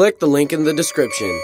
click the link in the description.